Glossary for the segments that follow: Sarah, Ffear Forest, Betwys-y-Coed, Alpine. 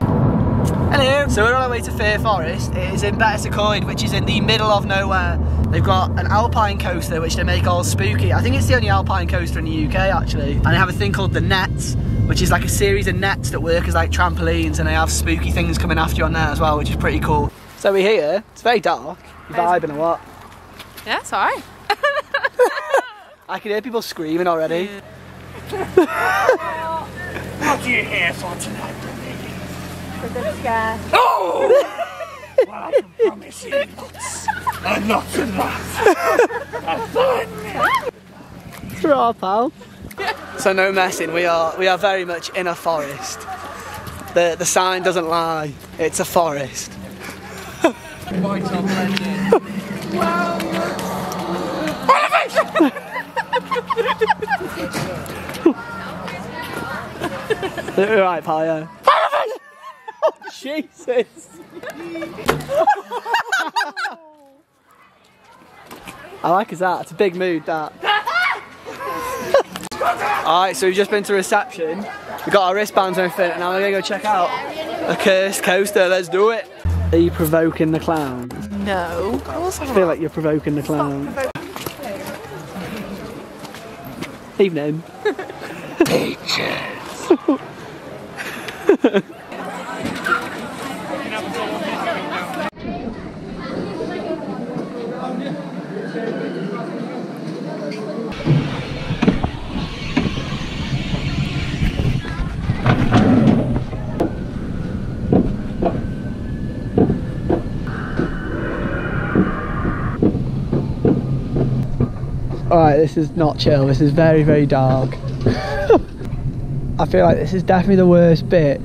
Hello! So we're on our way to Ffear Forest. It is in Betwys-y-Coed, which is in the middle of nowhere. They've got an Alpine coaster which they make all spooky. I think it's the only Alpine coaster in the UK actually. And they have a thing called the nets, which is like a series of nets that work as like trampolines, and they have spooky things coming after you on there as well, which is pretty cool. So we're here, it's very dark. You vibing or what? Yeah, it's alright. I can hear people screaming already. What do you hear for tonight, baby? The scare. Oh! Well, I can promise you lots and lots and lots of fun. It's raw, pal. So no messing. We are very much in a forest. The sign doesn't lie. It's a forest. Quite on legend. Right, pal, yeah. Oh, Jesus! I like his that. It's a big mood, that. Alright, so we've just been to reception. We got our wristbands and everything, and now we're gonna go check out a cursed coaster. Let's do it. Are you provoking the clown? No. I feel like you're provoking the clown. Evening. Peaches. Alright, this is not chill, this is very, very dark. I feel like this is definitely the worst bit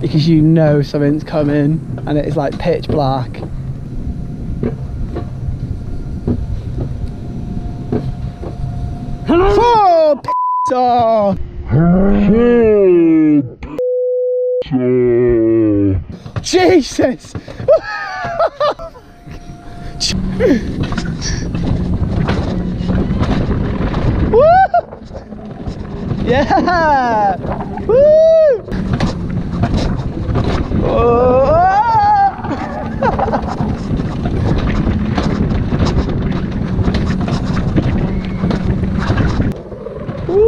because you know something's coming and it's like pitch black. Hello! Oh, piss off! Hello, piss off! Jesus! Yeah! Woo! Oh! Woo!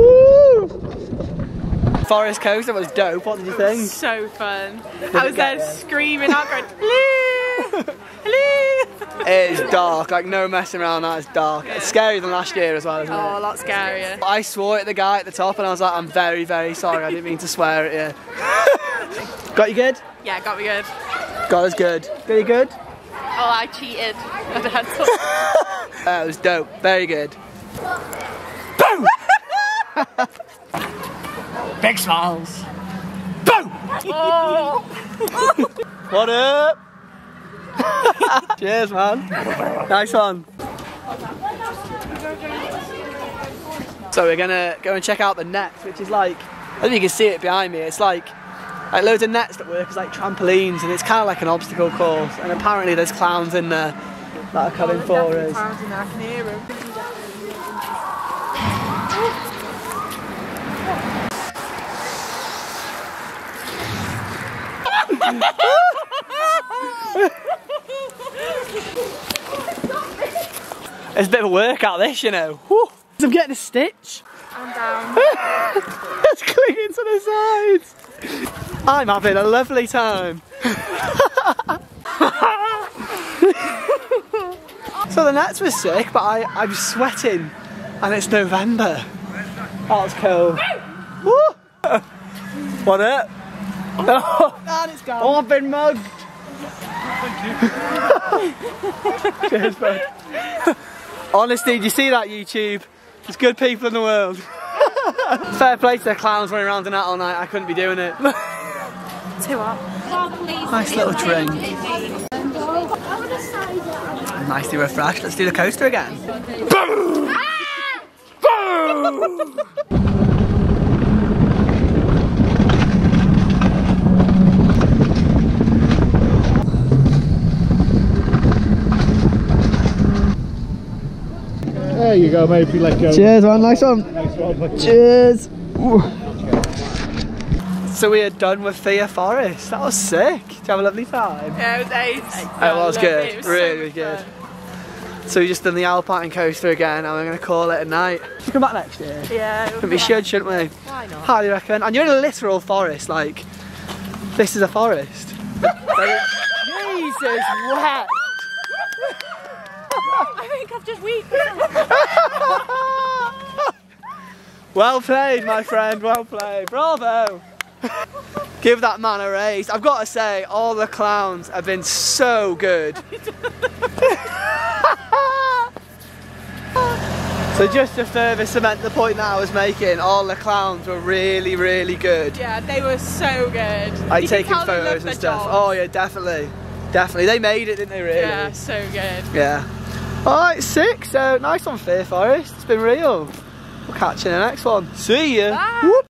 Forest coaster was dope. What did you think? It was so fun. I was there screaming out, going, hello! Hello! It is dark, like no messing around, that is dark. Yeah. It's scarier than last year as well, isn't it? Oh, a lot scarier. I swore at the guy at the top and I was like, I'm very, very sorry, I didn't mean to swear at you. Got you good? Yeah, got me good. Got us good. Did you good? Oh, I cheated. That was dope, very good. Boom! Big smiles. Boom! Oh. What up? Cheers, man. Nice one. So we're gonna go and check out the nets, which is like, I think you can see it behind me. It's like loads of nets that work as like trampolines, and it's kind of like an obstacle course. And apparently there's clowns in there that are coming for us. Clowns in there, I can hear them. It's a bit of a workout, this, you know. Woo. I'm getting a stitch. I'm down. It's clinging to the sides. I'm having a lovely time. So the nets were sick, but I'm sweating, and it's November. Oh, it's cold. Woo. What up? Oh, man, it's gone. Oh, I've been mugged. Thank you. Cheers, bud. Honestly, do you see that, YouTube? There's good people in the world. Fair play to the clowns running around in that all night. I couldn't be doing it. Too hot. Nice little drink. Nicely refreshed. Let's do the coaster again. Boom! Ah! Boom! There you go, maybe let go. Cheers, man. Nice one. Cheers. Ooh. So we are done with Ffear Forest. That was sick. Did you have a lovely time? Yeah, it was ace. It was good. It was really good. So we've just done the Alpine coaster again, and we're going to call it a night. We'll come back next year. Yeah. We should, shouldn't we? Why not? Highly recommend. And you're in a literal forest, like, this is a forest. Jesus, what? I think I've just weeped. Well played, my friend, well played. Bravo. Give that man a raise. I've got to say, all the clowns have been so good. So just to further cement the point that I was making, all the clowns were really, really good. Yeah, they were so good. Like taking photos and stuff. Oh yeah, definitely. Definitely. They made it, didn't they, really? Yeah, so good. Yeah. Alright, sick. So nice one, Ffear Forest. It's been real. We'll catch you in the next one. See ya. Bye.